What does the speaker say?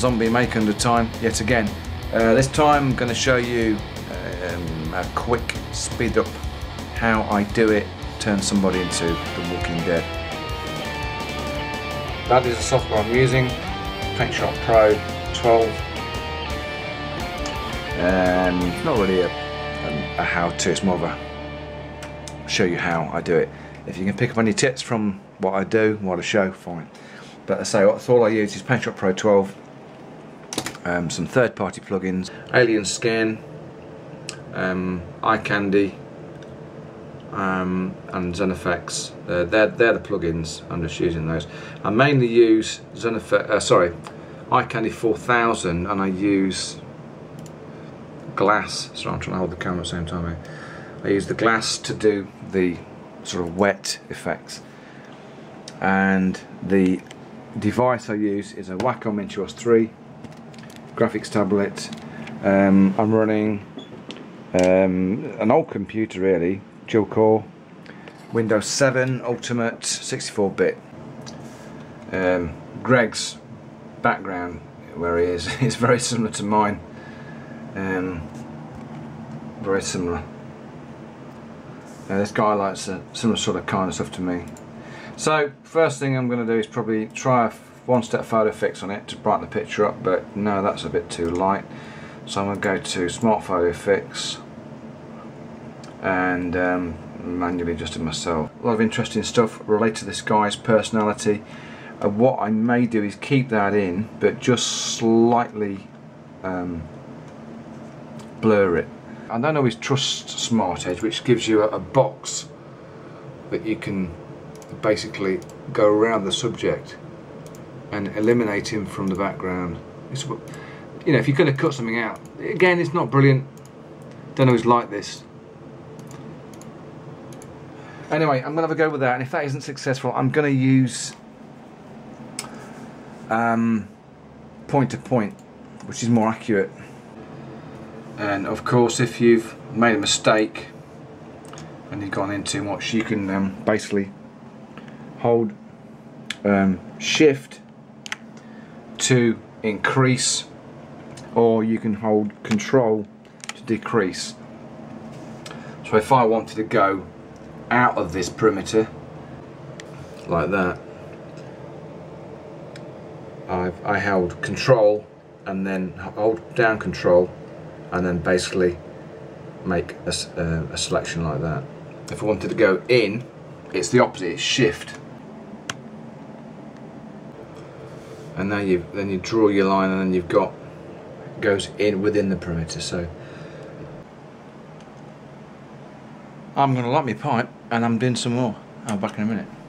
Zombie Maker under time yet again. This time I'm going to show you a quick speed up how I do it, turn somebody into The Walking Dead. That is the software I'm using, PaintShop Pro 12. It's not really a how-to, it's more of a show you how I do it. If you can pick up any tips from what I do, what I show, fine. But I say all I use is PaintShop Pro 12, some third-party plugins, Alien Skin, Eye Candy, and ZenFX. They're the plugins. I'm just using those. I mainly use Eye Candy 4000, and I use Glass. So I'm trying to hold the camera at the same time here. I use the Glass to do the sort of wet effects, and the device I use is a Wacom Intuos 3 graphics tablet. I'm running an old computer, really, dual core, Windows 7 Ultimate 64-bit. Greg's background, where he is very similar to mine. Very similar. This guy likes a similar sort of kind of stuff to me. So first thing I'm going to do is probably try a one-step photo fix on it to brighten the picture up, but no, that's a bit too light. So I'm going to go to Smart Photo Fix and manually adjusted myself. A lot of interesting stuff related to this guy's personality. What I may do is keep that in, but just slightly blur it. I don't always trust Smart Edge, which gives you a box that you can basically go around the subject and eliminate him from the background. It's, you know, if you're going to cut something out, again, it's not brilliant. Don't always like this. Anyway, I'm going to have a go with that, and if that isn't successful, I'm going to use point to point, which is more accurate. And of course, if you've made a mistake and you've gone in too much, you can basically hold shift to increase, or you can hold control to decrease. So if I wanted to go out of this perimeter like that, I held control and then hold down control and then basically make a selection like that. If I wanted to go in, it's the opposite, it's shift. And now then you draw your line, and then you've got, it goes in within the perimeter. So I'm going to light my pipe and I'm doing some more. I'll be back in a minute.